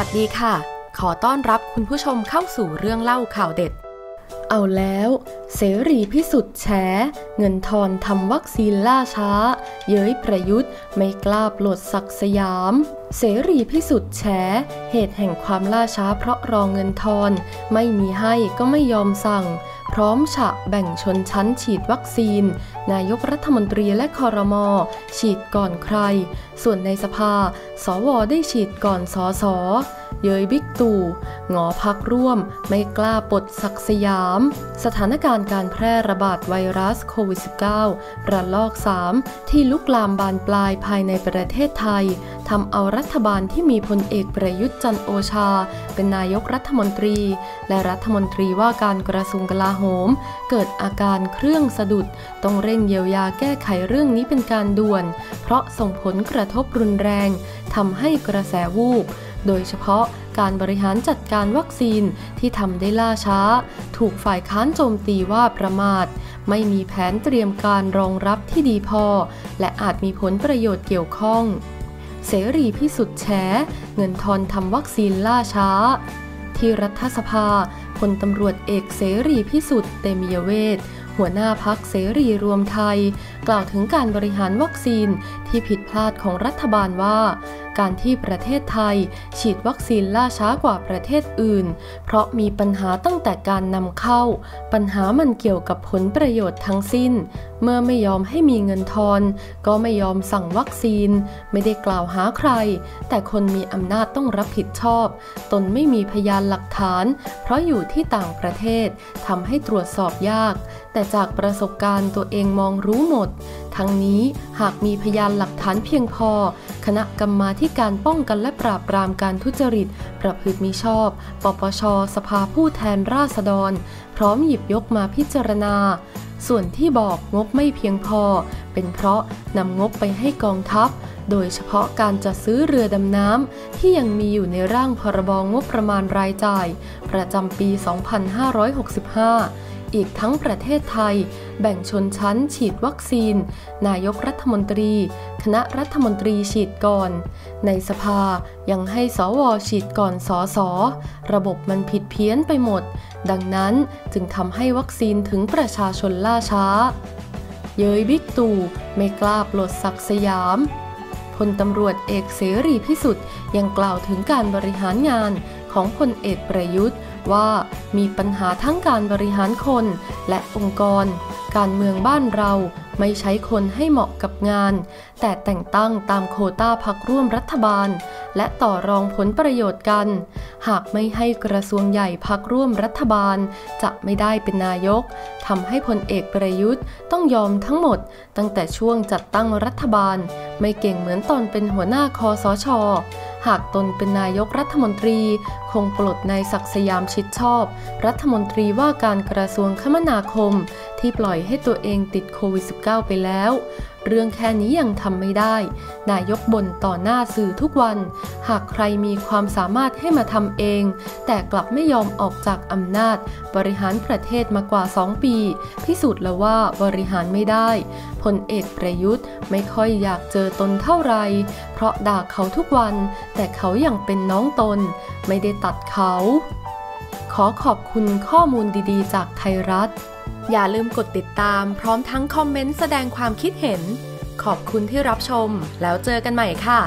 วัสดีค่ะขอต้อนรับคุณผู้ชมเข้าสู่เรื่องเล่าข่าวเด็ดเอาแล้วเสรีพิสุทธิ์แฉเงินทอนทำวัคซีนล่าช้าเย้ยประยุทธ์ไม่กล้าปลดศักดิ์สยามเสรีพิสุทธิ์แฉเหตุแห่งความล่าช้าเพราะรอเงินทอนไม่มีให้ก็ไม่ยอมสั่งพร้อมฉะแบ่งชนชั้นฉีดวัคซีนนายกรัฐมนตรีและครม.ฉีดก่อนใครส่วนในสภาสว.ได้ฉีดก่อนสส.เย้ยบิ๊กตู่งอพักร่วมไม่กล้าปลดศักดิ์สยามสถานการณ์การแพร่ระบาดไวรัสโควิด -19 ระลอก 3 ที่ลุกลามบานปลายภายในประเทศไทยทำเอารัฐบาลที่มีพลเอกประยุทธ์จันทร์โอชาเป็นนายกรัฐมนตรีและรัฐมนตรีว่าการกระทรวงกลาโหมเกิดอาการเครื่องสะดุดต้องเร่งเยียวยาแก้ไขเรื่องนี้เป็นการด่วนเพราะส่งผลกระทบรุนแรงทำให้กระแสวูบโดยเฉพาะการบริหารจัดการวัคซีนที่ทำได้ล่าช้าถูกฝ่ายค้านโจมตีว่าประมาทไม่มีแผนเตรียมการรองรับที่ดีพอและอาจมีผลประโยชน์เกี่ยวข้องเสรีพิสุทธิ์แฉเงินทอนทำวัคซีนล่าช้าที่รัฐสภาพลตำรวจเอกเสรีพิสุทธิ์เตมียเวทหัวหน้าพรรคเสรีรวมไทยกล่าวถึงการบริหารวัคซีนที่ผิดพลาดของรัฐบาลว่าการที่ประเทศไทยฉีดวัคซีนล่าช้ากว่าประเทศอื่นเพราะมีปัญหาตั้งแต่การนำเข้าปัญหามันเกี่ยวกับผลประโยชน์ทั้งสิ้นเมื่อไม่ยอมให้มีเงินทอนก็ไม่ยอมสั่งวัคซีนไม่ได้กล่าวหาใครแต่คนมีอำนาจต้องรับผิดชอบตนไม่มีพยานหลักฐานเพราะอยู่ที่ต่างประเทศทำให้ตรวจสอบยากแต่จากประสบการณ์ตัวเองมองรู้หมดทั้งนี้หากมีพยานหลักฐานเพียงพอคณะกรรมาธิการป้องกันและปราบปรามการทุจริตประพฤติมิชอบปปช.สภาผู้แทนราษฎรพร้อมหยิบยกมาพิจารณาส่วนที่บอกงบไม่เพียงพอเป็นเพราะนำงบไปให้กองทัพโดยเฉพาะการจัดซื้อเรือดำน้ำที่ยังมีอยู่ในร่างพรบงบประมาณรายจ่ายประจำปี 2565อีกทั้งประเทศไทยแบ่งชนชั้นฉีดวัคซีนนายกรัฐมนตรีคณะรัฐมนตรีฉีดก่อนในสภายังให้สว.ฉีดก่อนสส.ระบบมันผิดเพี้ยนไปหมดดังนั้นจึงทำให้วัคซีนถึงประชาชนล่าช้าเย้ยบิ๊กตู่ไม่กล้าปลดศักดิ์สยามพลตำรวจเอกเสรีพิสุทธิ์ยังกล่าวถึงการบริหารงานของพลเอกประยุทธ์ว่ามีปัญหาทั้งการบริหารคนและองค์กรการเมืองบ้านเราไม่ใช้คนให้เหมาะกับงานแต่แต่งตั้งตามโควต้าพรรคร่วมรัฐบาลและต่อรองผลประโยชน์กันหากไม่ให้กระทรวงใหญ่พรรคร่วมรัฐบาลจะไม่ได้เป็นนายกทำให้พลเอกประยุทธ์ต้องยอมทั้งหมดตั้งแต่ช่วงจัดตั้งรัฐบาลไม่เก่งเหมือนตอนเป็นหัวหน้าคสช.หากตนเป็นนายกรัฐมนตรีคงปลดนายศักดิ์สยามชิดชอบรัฐมนตรีว่าการกระทรวงคมนาคมที่ปล่อยให้ตัวเองติดโควิด -19 ไปแล้วเรื่องแค่นี้ยังทำไม่ได้นายกบ่นต่อหน้าสื่อทุกวันหากใครมีความสามารถให้มาทำเองแต่กลับไม่ยอมออกจากอำนาจบริหารประเทศมากว่า2ปีพิสูจน์แล้วว่าบริหารไม่ได้พลเอกประยุทธ์ไม่ค่อยอยากเจอตนเท่าไหร่เพราะด่าเขาทุกวันแต่เขายังเป็นน้องตนไม่ได้ตัดเขาขอขอบคุณข้อมูลดีๆจากไทยรัฐอย่าลืมกดติดตามพร้อมทั้งคอมเมนต์แสดงความคิดเห็นขอบคุณที่รับชมแล้วเจอกันใหม่ค่ะ